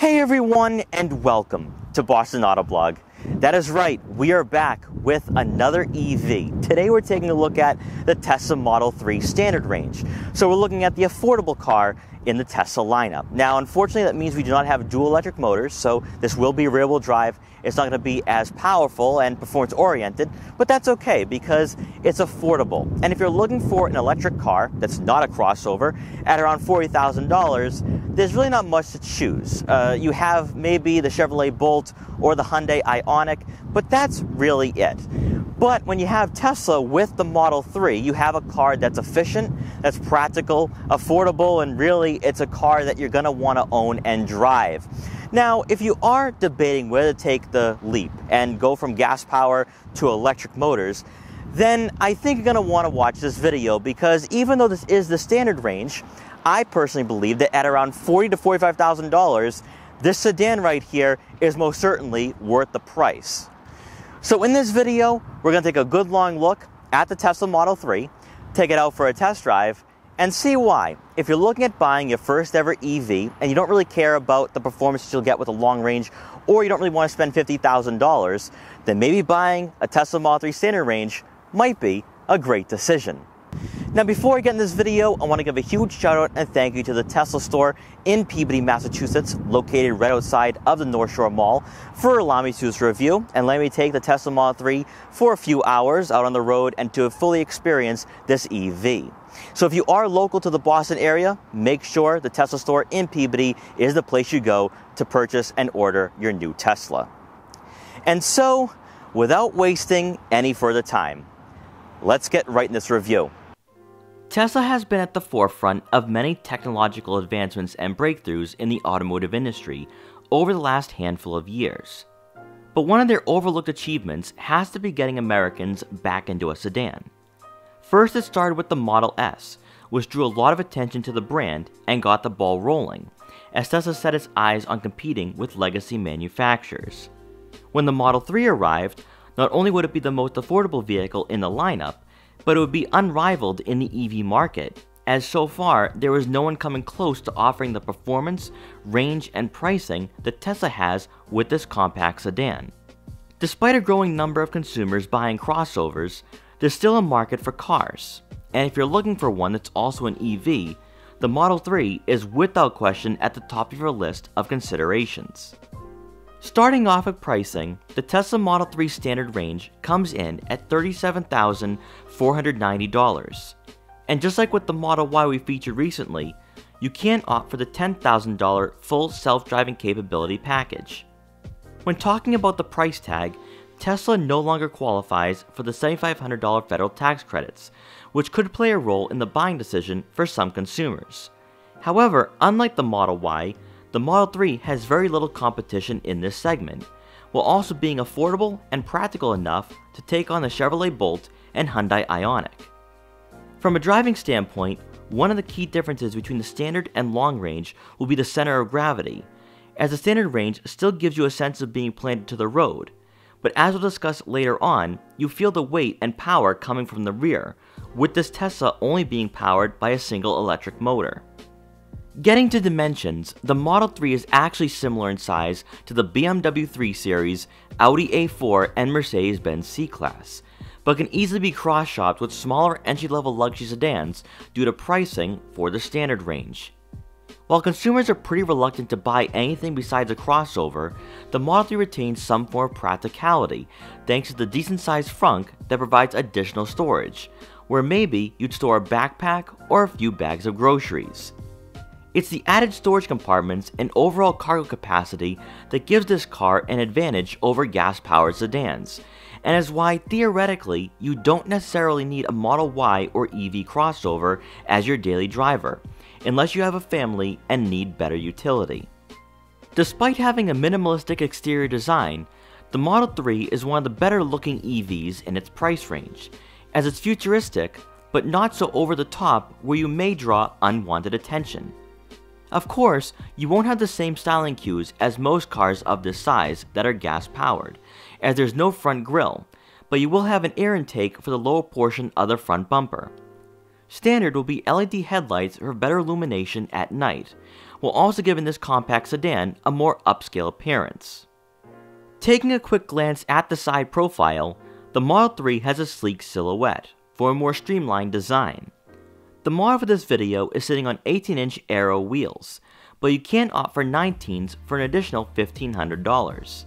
Hey everyone, and welcome to Boston Auto Blog. That is right, we are back with another EV. Today we're taking a look at the Tesla Model 3 standard range. So we're looking at the affordable car in the Tesla lineup. Now, unfortunately, that means we do not have dual electric motors, so this will be rear-wheel drive. It's not going to be as powerful and performance-oriented, but that's okay because it's affordable. And if you're looking for an electric car that's not a crossover at around $40,000, there's really not much to choose. You have maybe the Chevrolet Bolt or the Hyundai IONIQ, but that's really it. But when you have Tesla with the Model 3, you have a car that's efficient, that's practical, affordable, and really it's a car that you're going to want to own and drive. Now, if you are debating whether to take the leap and go from gas power to electric motors, then I think you're going to want to watch this video, because even though this is the standard range, I personally believe that at around $40,000 to $45,000, this sedan right here is most certainly worth the price. So in this video, we're going to take a good long look at the Tesla Model 3, take it out for a test drive, and see why, if you're looking at buying your first ever EV and you don't really care about the performance you'll get with a long range, or you don't really want to spend $50,000, then maybe buying a Tesla Model 3 standard range might be a great decision. Now, before I get in this video, I want to give a huge shout out and thank you to the Tesla store in Peabody, Massachusetts, located right outside of the North Shore Mall, for allowing me to do this review and letting me take the Tesla Model 3 for a few hours out on the road and to fully experience this EV. So if you are local to the Boston area, make sure the Tesla store in Peabody is the place you go to purchase and order your new Tesla. And so, without wasting any further time, let's get right in this review. Tesla has been at the forefront of many technological advancements and breakthroughs in the automotive industry over the last handful of years. But one of their overlooked achievements has to be getting Americans back into a sedan. First, it started with the Model S, which drew a lot of attention to the brand and got the ball rolling, as Tesla set its eyes on competing with legacy manufacturers. When the Model 3 arrived, not only would it be the most affordable vehicle in the lineup, but it would be unrivaled in the EV market, as so far there was no one coming close to offering the performance, range, and pricing that Tesla has with this compact sedan. Despite a growing number of consumers buying crossovers, there's still a market for cars, and if you're looking for one that's also an EV, the Model 3 is without question at the top of your list of considerations. Starting off at pricing, the Tesla Model 3 standard range comes in at $37,490. And just like with the Model Y we featured recently, you can opt for the $10,000 full self-driving capability package. When talking about the price tag, Tesla no longer qualifies for the $7,500 federal tax credits, which could play a role in the buying decision for some consumers. However, unlike the Model Y, the Model 3 has very little competition in this segment, while also being affordable and practical enough to take on the Chevrolet Bolt and Hyundai IONIQ. From a driving standpoint, one of the key differences between the standard and long range will be the center of gravity, as the standard range still gives you a sense of being planted to the road, but as we'll discuss later on, you feel the weight and power coming from the rear, with this Tesla only being powered by a single electric motor. Getting to dimensions, the Model 3 is actually similar in size to the BMW 3 Series, Audi A4, and Mercedes-Benz C-Class, but can easily be cross-shopped with smaller entry-level luxury sedans due to pricing for the standard range. While consumers are pretty reluctant to buy anything besides a crossover, the Model 3 retains some form of practicality thanks to the decent-sized trunk that provides additional storage, where maybe you'd store a backpack or a few bags of groceries. It's the added storage compartments and overall cargo capacity that gives this car an advantage over gas-powered sedans, and is why, theoretically, you don't necessarily need a Model Y or EV crossover as your daily driver, unless you have a family and need better utility. Despite having a minimalistic exterior design, the Model 3 is one of the better-looking EVs in its price range, as it's futuristic, but not so over-the-top where you may draw unwanted attention. Of course, you won't have the same styling cues as most cars of this size that are gas-powered, as there's no front grille, but you will have an air intake for the lower portion of the front bumper. Standard will be LED headlights for better illumination at night, while also giving this compact sedan a more upscale appearance. Taking a quick glance at the side profile, the Model 3 has a sleek silhouette for a more streamlined design. The model for this video is sitting on 18-inch aero wheels, but you can opt for 19s for an additional $1,500.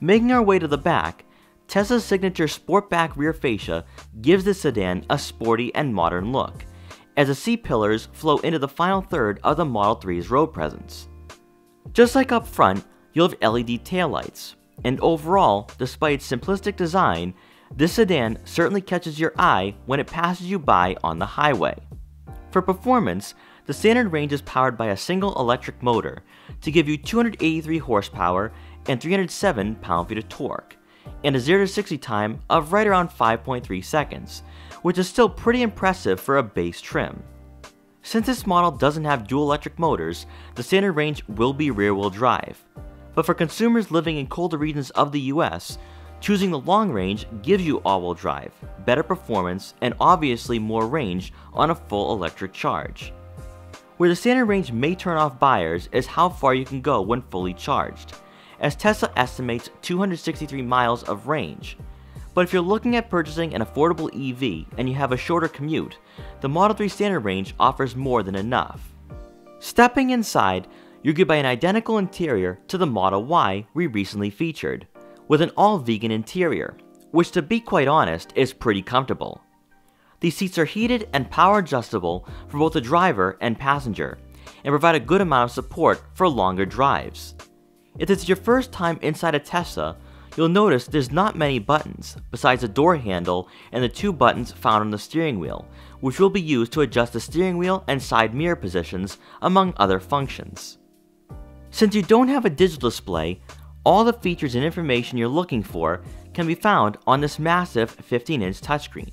Making our way to the back, Tesla's signature Sportback rear fascia gives this sedan a sporty and modern look, as the C-pillars flow into the final third of the Model 3's road presence. Just like up front, you'll have LED taillights, and overall, despite its simplistic design, this sedan certainly catches your eye when it passes you by on the highway. For performance, the standard range is powered by a single electric motor to give you 283 horsepower and 307 pound-feet of torque, and a 0-60 time of right around 5.3 seconds, which is still pretty impressive for a base trim. Since this model doesn't have dual electric motors, the standard range will be rear-wheel drive. But for consumers living in colder regions of the US, choosing the long range gives you all-wheel drive, better performance, and obviously more range on a full electric charge. Where the standard range may turn off buyers is how far you can go when fully charged, as Tesla estimates 263 miles of range. But if you're looking at purchasing an affordable EV and you have a shorter commute, the Model 3 standard range offers more than enough. Stepping inside, you're greeted by an identical interior to the Model Y we recently featured, with an all-vegan interior, which to be quite honest is pretty comfortable. These seats are heated and power adjustable for both the driver and passenger, and provide a good amount of support for longer drives. If it's your first time inside a Tesla, you'll notice there's not many buttons, besides the door handle and the two buttons found on the steering wheel, which will be used to adjust the steering wheel and side mirror positions, among other functions. Since you don't have a digital display, all the features and information you're looking for can be found on this massive 15-inch touchscreen.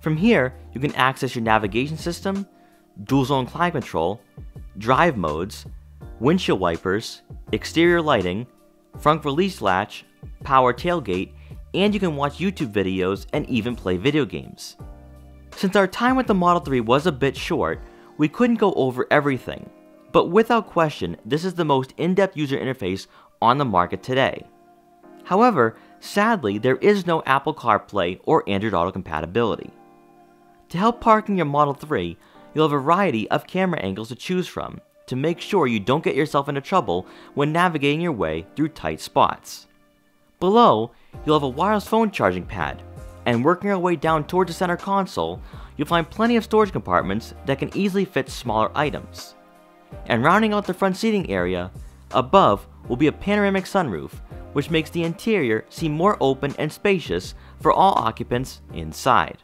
From here, you can access your navigation system, dual zone climate control, drive modes, windshield wipers, exterior lighting, front release latch, power tailgate, and you can watch YouTube videos and even play video games. Since our time with the Model 3 was a bit short, we couldn't go over everything, but without question, this is the most in-depth user interface on the market today. However, sadly, there is no Apple CarPlay or Android Auto compatibility. To help parking your Model 3, you'll have a variety of camera angles to choose from to make sure you don't get yourself into trouble when navigating your way through tight spots. Below, you'll have a wireless phone charging pad, and working your way down towards the center console, you'll find plenty of storage compartments that can easily fit smaller items. And rounding out the front seating area, above will be a panoramic sunroof, which makes the interior seem more open and spacious for all occupants inside.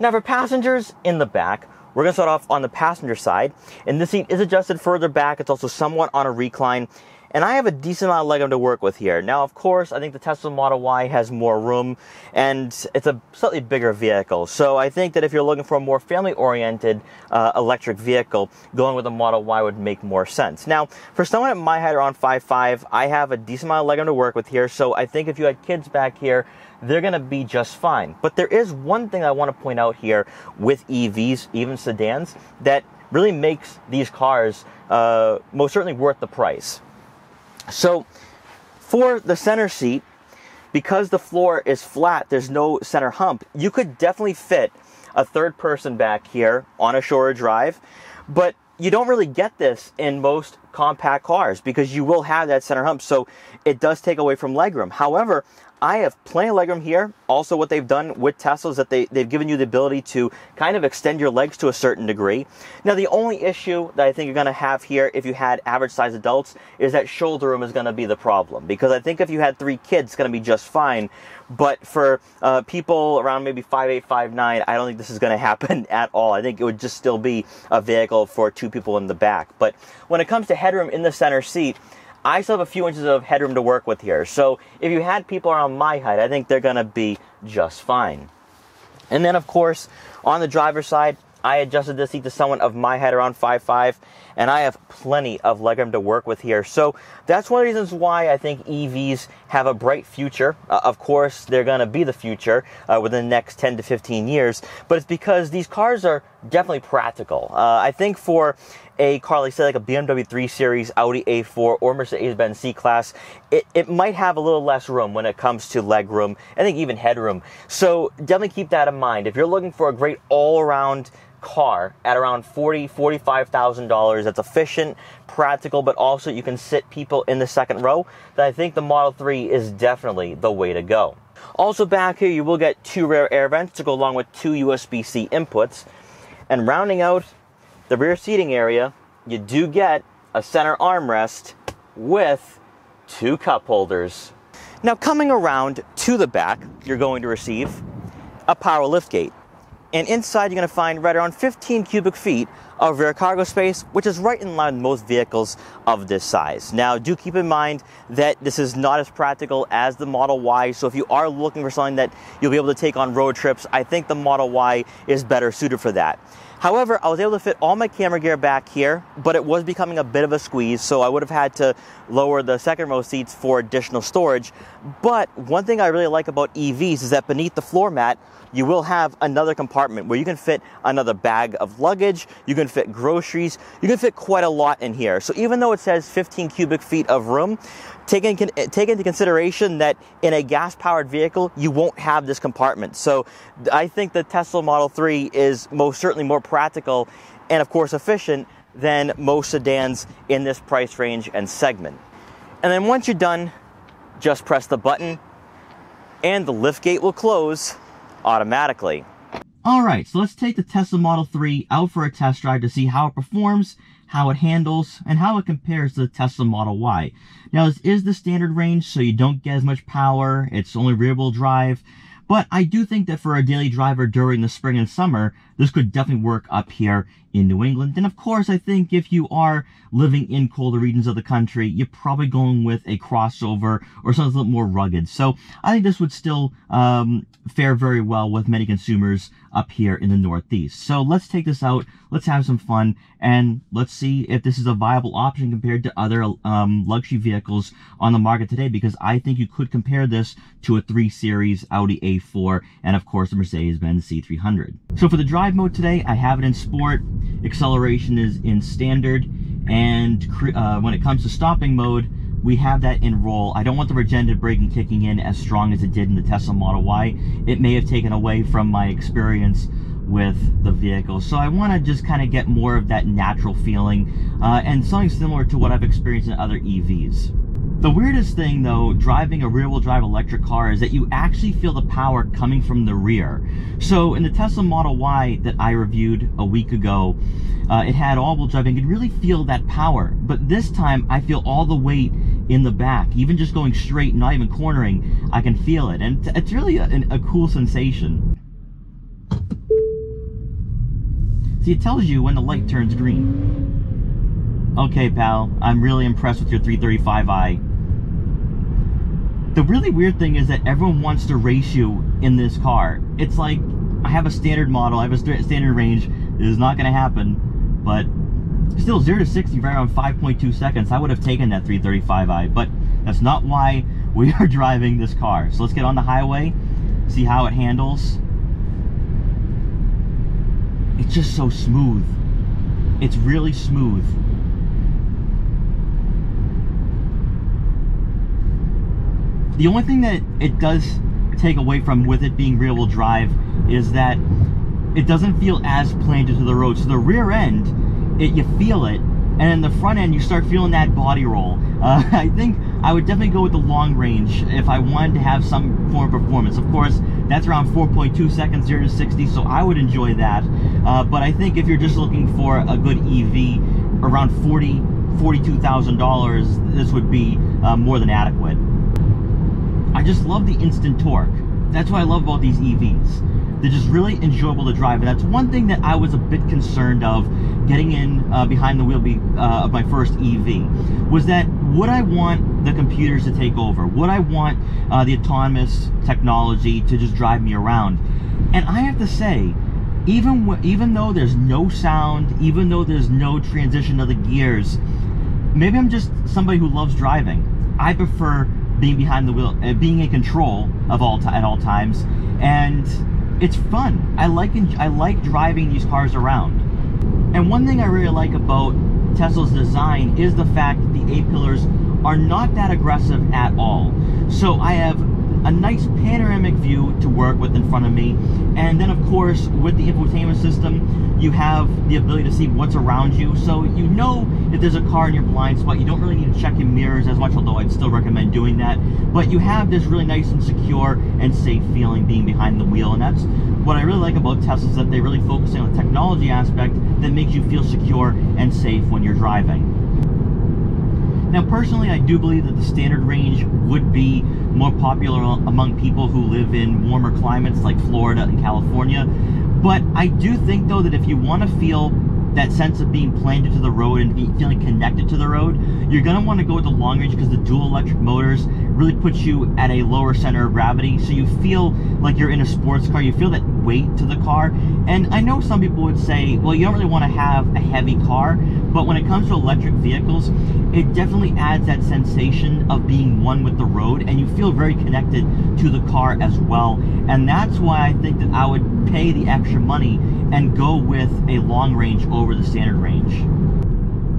Now for passengers in the back, we're going to start off on the passenger side, and this seat is adjusted further back. It's also somewhat on a recline, and I have a decent amount of legroom to work with here. Now, of course, I think the Tesla Model Y has more room, and it's a slightly bigger vehicle. So I think that if you're looking for a more family-oriented electric vehicle, going with a Model Y would make more sense. Now, for someone at my height around 5'5", I have a decent amount of legroom to work with here, so I think if you had kids back here, they're going to be just fine. But there is one thing I want to point out here with EVs, even sedans, that really makes these cars most certainly worth the price. So for the center seat, because the floor is flat, there's no center hump, you could definitely fit a third person back here on a shorter drive, but you don't really get this in most compact cars because you will have that center hump, so it does take away from legroom. However, I have plenty of legroom here. Also, what they've done with Tesla is that they've given you the ability to kind of extend your legs to a certain degree. Now, the only issue that I think you're going to have here if you had average-sized adults is that shoulder room is going to be the problem, because I think if you had three kids, it's going to be just fine. But for people around maybe 5'8", 5'9", I don't think this is going to happen at all. I think it would just still be a vehicle for two people in the back. But when it comes to headroom in the center seat, I still have a few inches of headroom to work with here, so if you had people around my height, I think they're going to be just fine. And then, of course, on the driver's side, I adjusted this seat to someone of my height around 5'5", and I have plenty of legroom to work with here. So that's one of the reasons why I think EVs have a bright future. Of course, they're going to be the future within the next 10 to 15 years, but it's because these cars are definitely practical. I think for a car, like say like a BMW 3 Series, Audi A4, or Mercedes-Benz C-Class, it might have a little less room when it comes to leg room, I think even headroom. So definitely keep that in mind. If you're looking for a great all-around car at around $40,000, $45,000 that's efficient, practical, but also you can sit people in the second row, then I think the Model 3 is definitely the way to go. Also back here, you will get two rear air vents to go along with two USB-C inputs. And rounding out the rear seating area, you do get a center armrest with two cup holders. Now coming around to the back, you're going to receive a power liftgate. And inside, you're going to find right around 15 cubic feet of rear cargo space, which is right in line with most vehicles of this size. Now, do keep in mind that this is not as practical as the Model Y, so if you are looking for something that you'll be able to take on road trips, I think the Model Y is better suited for that. However, I was able to fit all my camera gear back here, but it was becoming a bit of a squeeze, so I would have had to lower the second row seats for additional storage. But one thing I really like about EVs is that beneath the floor mat, you will have another compartment where you can fit another bag of luggage, you can fit groceries, you can fit quite a lot in here. So even though it says 15 cubic feet of room, take into consideration that in a gas-powered vehicle, you won't have this compartment. So I think the Tesla Model 3 is most certainly more practical and of course efficient than most sedans in this price range and segment. And then once you're done, just press the button and the lift gate will close automatically. All right, so let's take the Tesla Model 3 out for a test drive to see how it performs, how it handles, and how it compares to the Tesla Model Y. Now, this is the standard range, so you don't get as much power. It's only rear-wheel drive. But I do think that for a daily driver during the spring and summer, this could definitely work up here in New England. And of course, I think if you are living in colder regions of the country, you're probably going with a crossover or something a little more rugged. So I think this would still fare very well with many consumers up here in the Northeast. So let's take this out, let's have some fun, and let's see if this is a viable option compared to other luxury vehicles on the market today, because I think you could compare this to a 3 Series, Audi A4, and of course the Mercedes-Benz C300. So for the drive mode today, I have it in sport, acceleration is in standard, and when it comes to stopping mode, we have that in roll. I don't want the regenerative braking kicking in as strong as it did in the Tesla Model Y. It may have taken away from my experience with the vehicle. So I want to just kind of get more of that natural feeling and something similar to what I've experienced in other EVs. The weirdest thing though, driving a rear-wheel drive electric car, is that you actually feel the power coming from the rear. So in the Tesla Model Y that I reviewed a week ago, it had all-wheel drive and you could really feel that power. But this time I feel all the weight in the back. Even just going straight, not even cornering, I can feel it. And it's really a cool sensation. See, it tells you when the light turns green. Okay, pal, I'm really impressed with your 335i. The really weird thing is that everyone wants to race you in this car. It's like, I have a standard model, I have a standard range, this is not gonna happen, but still 0 to 60 right around 5.2 seconds. I would have taken that 335i, but that's not why we are driving this car. So let's get on the highway, see how it handles. It's just so smooth. It's really smooth. The only thing that it does take away from with it being rear-wheel drive is that it doesn't feel as planted to the road. So the rear end, you feel it, and in the front end, you start feeling that body roll. I think I would definitely go with the long range if I wanted to have some form of performance. Of course, that's around 4.2 seconds, 0 to 60, so I would enjoy that. But I think if you're just looking for a good EV, around $42,000, this would be more than adequate. I just love the instant torque. That's what I love about these EVs. They're just really enjoyable to drive, and that's one thing that I was a bit concerned of getting in behind the wheel of my first EV, was that would I want the computers to take over? Would I want the autonomous technology to just drive me around? And I have to say, even though there's no sound, even though there's no transition of the gears, maybe I'm just somebody who loves driving. I prefer being behind the wheel, being in control of at all times, and it's fun. I like driving these cars around. And one thing I really like about Tesla's design is the fact that the A-pillars are not that aggressive at all. So I have a nice panoramic view to work with in front of me, and then of course with the infotainment system you have the ability to see what's around you, so you know if there's a car in your blind spot. You don't really need to check your mirrors as much, although I'd still recommend doing that, but you have this really nice and secure and safe feeling being behind the wheel. And that's what I really like about Tesla, is that they really focus on the technology aspect that makes you feel secure and safe when you're driving. Now, personally, I do believe that the standard range would be more popular among people who live in warmer climates like Florida and California. But I do think, though, that if you want to feel that sense of being planted to the road and feeling connected to the road, you're going to want to go with the long range, because the dual electric motors really put you at a lower center of gravity. So you feel like you're in a sports car. You feel that weight to the car. And I know some people would say, well, you don't really want to have a heavy car, but when it comes to electric vehicles, it definitely adds that sensation of being one with the road, and you feel very connected to the car as well. And that's why I think that I would pay the extra money and go with a long range over the standard range.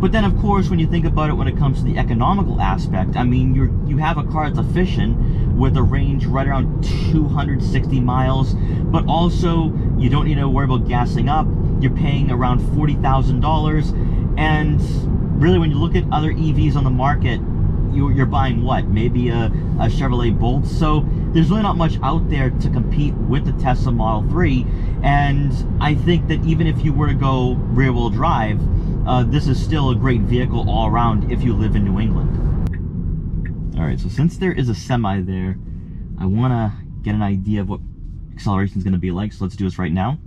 But then, of course, when you think about it, when it comes to the economical aspect, I mean, you have a car that's efficient with a range right around 260 miles, but also you don't need to worry about gassing up. You're paying around $40,000, and really, when you look at other EVs on the market, you're buying what? Maybe a Chevrolet Bolt. So there's really not much out there to compete with the Tesla Model 3. And I think that even if you were to go rear-wheel drive, this is still a great vehicle all around if you live in New England. All right, so since there is a semi there, I want to get an idea of what acceleration is going to be like. So let's do this right now.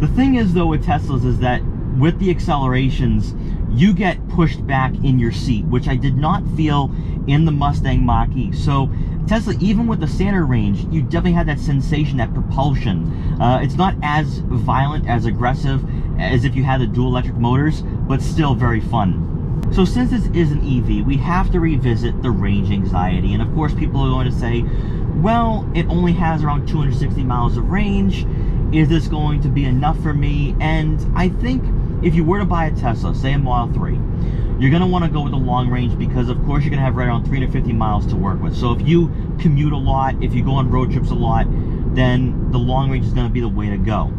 The thing is, though, with Teslas is that with the accelerations, you get pushed back in your seat, which I did not feel in the Mustang Mach-E. So Tesla, even with the standard range, you definitely had that sensation, that propulsion. It's not as violent, as aggressive as if you had the dual electric motors, but still very fun. So since this is an EV, we have to revisit the range anxiety. And of course, people are going to say, well, it only has around 260 miles of range. Is this going to be enough for me? And I think if you were to buy a Tesla, say a Model 3, you're going to want to go with the long range, because of course you're going to have right around 350 miles to work with. So if you commute a lot, if you go on road trips a lot, then the long range is going to be the way to go.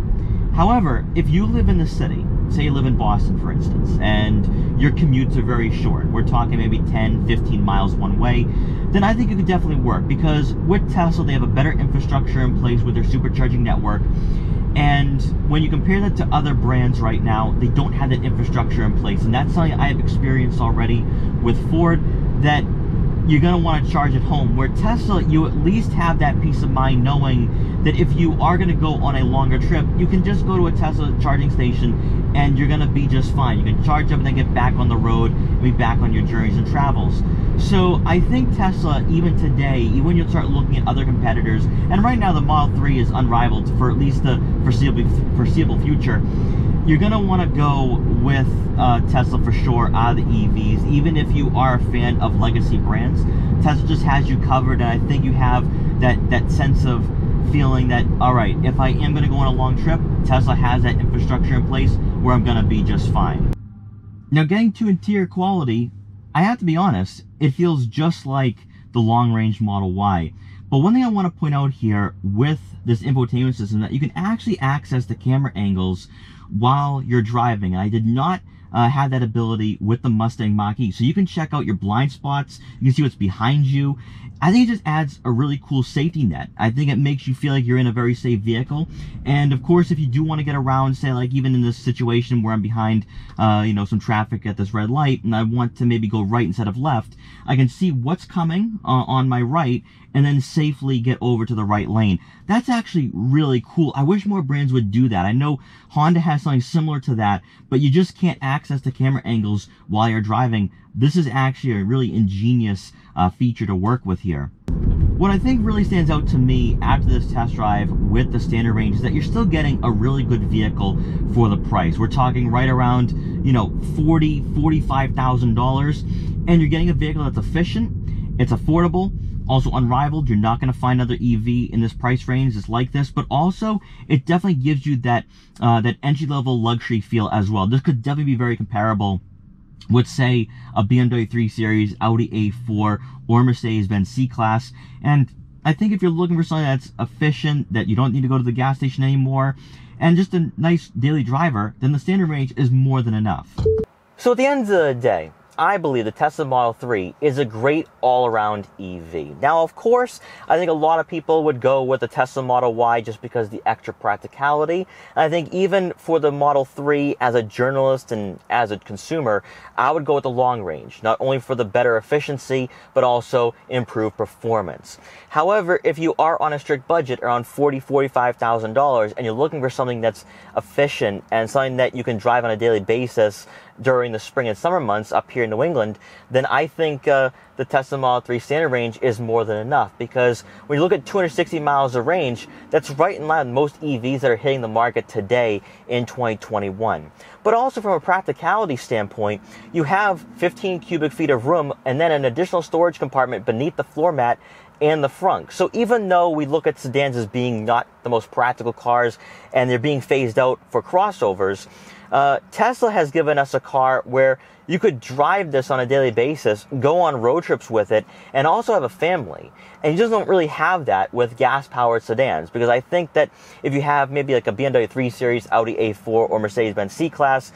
However, if you live in the city, say you live in Boston, for instance, and your commutes are very short, we're talking maybe 10, 15 miles one way, then I think it could definitely work, because with Tesla, they have a better infrastructure in place with their supercharging network. And when you compare that to other brands right now, they don't have that infrastructure in place. And that's something I have experienced already with Ford, that you're going to want to charge at home. Where Tesla, you at least have that peace of mind knowing that if you are going to go on a longer trip, you can just go to a Tesla charging station and you're going to be just fine. You can charge up and then get back on the road and be back on your journeys and travels. So I think Tesla, even today, even when you start looking at other competitors, and right now the Model 3 is unrivaled for at least the foreseeable future, you're going to want to go with Tesla for sure out of the EVs. Even if you are a fan of legacy brands, Tesla just has you covered, and I think you have that sense of feeling that, all right, if I am going to go on a long trip, Tesla has that infrastructure in place where I'm going to be just fine. Now, getting to interior quality, I have to be honest, it feels just like the long-range Model Y. But one thing I want to point out here with this infotainment system, that you can actually access the camera angles while you're driving. I did not have that ability with the Mustang Mach-E. So you can check out your blind spots. You can see what's behind you. I think it just adds a really cool safety net. I think it makes you feel like you're in a very safe vehicle. And of course, if you do want to get around, say like even in this situation where I'm behind, you know, some traffic at this red light, and I want to maybe go right instead of left, I can see what's coming on my right, and then safely get over to the right lane. That's actually really cool. I wish more brands would do that. I know Honda has something similar to that, but you just can't access the camera angles while you're driving. This is actually a really ingenious feature to work with here. What I think really stands out to me after this test drive with the standard range is that you're still getting a really good vehicle for the price. We're talking right around, you know, $40,000, $45,000, and you're getting a vehicle that's efficient, it's affordable, Also unrivaled. You're not going to find another EV in this price range that's like this, but also it definitely gives you that that entry-level luxury feel as well. This could definitely be very comparable with, say, a BMW 3 Series, Audi A4, or Mercedes-Benz C-Class. And I think if you're looking for something that's efficient, that you don't need to go to the gas station anymore, and just a nice daily driver, then the standard range is more than enough. So at the end of the day, I believe the Tesla Model 3 is a great all-around EV. Now, of course, I think a lot of people would go with the Tesla Model Y just because of the extra practicality. And I think even for the Model 3, as a journalist and as a consumer, I would go with the long range, not only for the better efficiency, but also improved performance. However, if you are on a strict budget around $40,000, $45,000, and you're looking for something that's efficient and something that you can drive on a daily basis during the spring and summer months up here in New England, then I think the Tesla Model 3 standard range is more than enough, because when you look at 260 miles of range, that's right in line with most EVs that are hitting the market today in 2021. But also from a practicality standpoint, you have 15 cubic feet of room and then an additional storage compartment beneath the floor mat and the frunk. So even though we look at sedans as being not the most practical cars and they're being phased out for crossovers, Tesla has given us a car where you could drive this on a daily basis, go on road trips with it, and also have a family. And you just don't really have that with gas-powered sedans, because I think that if you have maybe like a BMW 3 Series, Audi A4, or Mercedes-Benz C-Class,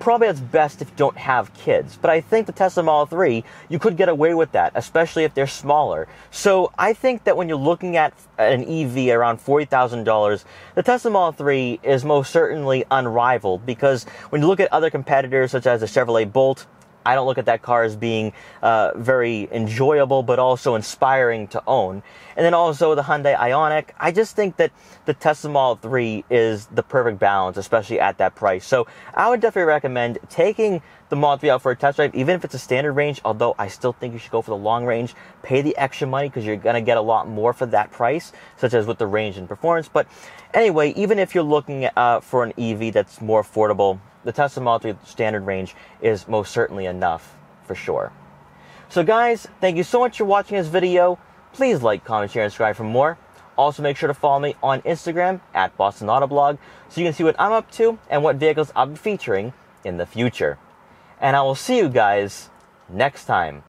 probably that's best if you don't have kids. But I think the Tesla Model 3, you could get away with that, especially if they're smaller. So I think that when you're looking at an EV around $40,000, the Tesla Model 3 is most certainly unrivaled, because when you look at other competitors such as the Chevrolet Bolt, I don't look at that car as being very enjoyable, but also inspiring to own. And then also the Hyundai IONIQ. I just think that the Tesla Model 3 is the perfect balance, especially at that price. So I would definitely recommend taking the Model 3 out for a test drive, even if it's a standard range, although I still think you should go for the long range. Pay the extra money, because you're going to get a lot more for that price, such as with the range and performance. But anyway, even if you're looking for an EV that's more affordable, the Tesla Model 3 standard range is most certainly enough, for sure. So guys, thank you so much for watching this video. Please like, comment, share, and subscribe for more. Also, make sure to follow me on Instagram at Boston Auto Blog, so you can see what I'm up to and what vehicles I'll be featuring in the future. And I will see you guys next time.